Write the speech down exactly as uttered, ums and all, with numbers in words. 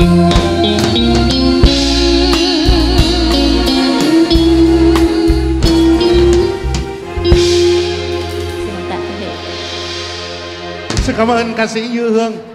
Xin cảm ơn ca sĩ Dư Hương.